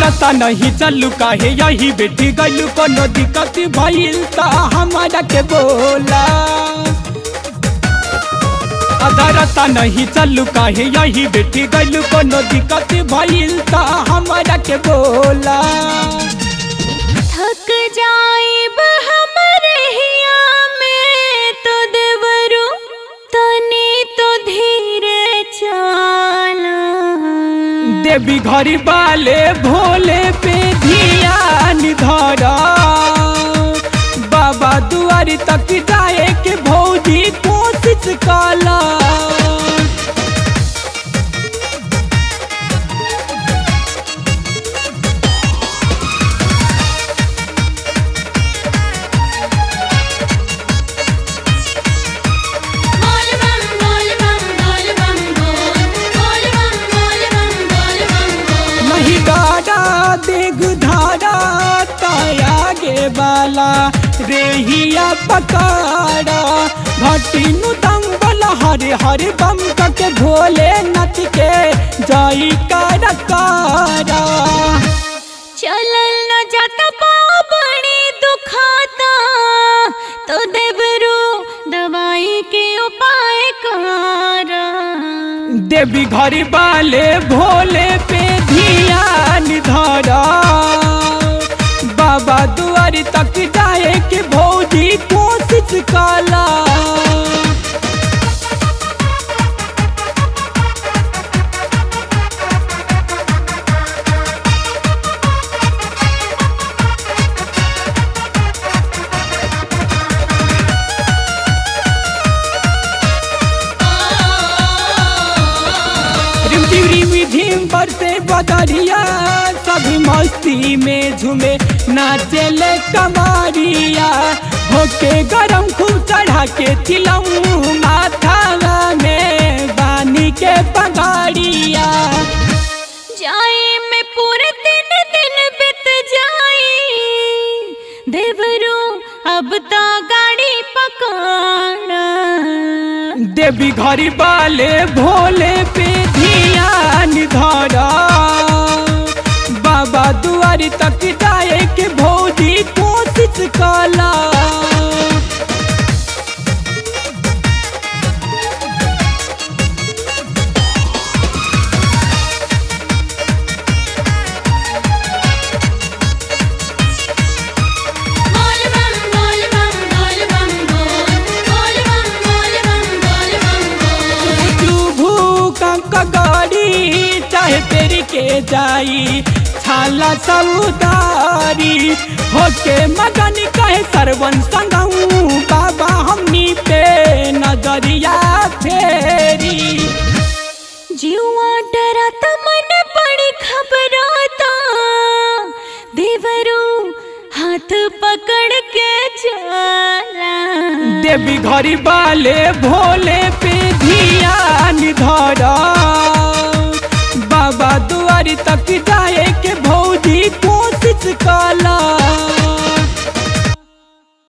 रास्ता नहीं चलू काहे यही बेटी गलू कोनो दिक्कत भइल त हमारा के बोला। आधा रास्ता नहीं चलू काहे यही बेटी गलू कोनो दिक्कत भइल त हमारा के बोला। थक जाइब हमरे हिया में तो देवरू तनी तो धीरे चला देवी घरी बाले भोले पे ध्यान धरा बाबा दुआरी तक जाए के भौजी कोशिश काला। रेहिया पकाड़ा घटीनु दंगल हरे हरे बम के भोले नच के जाई काड़ा। चलल न जाता पाँव बड़ी दुखाता तो देवरू दवाई के उपाय करा देवी घरी बाले भोले पे ध्यान धरा बाबा दुआरी तक जाए के भौजी कोशिश काला। बदरिया सब मस्ती में झूमे नाचेले कमारिया होके गरम खूब चढ़ा के चिलऊ माथा में बानी के पगाड़िया। जाए में पूरे दिन दिन बीत जाए देवरू अब तो गाड़ी पकाना देवी घरी बाले भोले पे ध्यान धरा बाबा दुआरी तक जाए के भौजी कोशिश काला। तेरी के जाई छाला सउदारी होके मगन कहे सरवन संगऊ बाबा हमनी पे नजरिया फेरी। जीवा डराता मन बड़ी घबराता देवरू हाथ पकड़ के चला देवी घरी बाले भोले पे ध्यान धरा बाबा दुआरी तक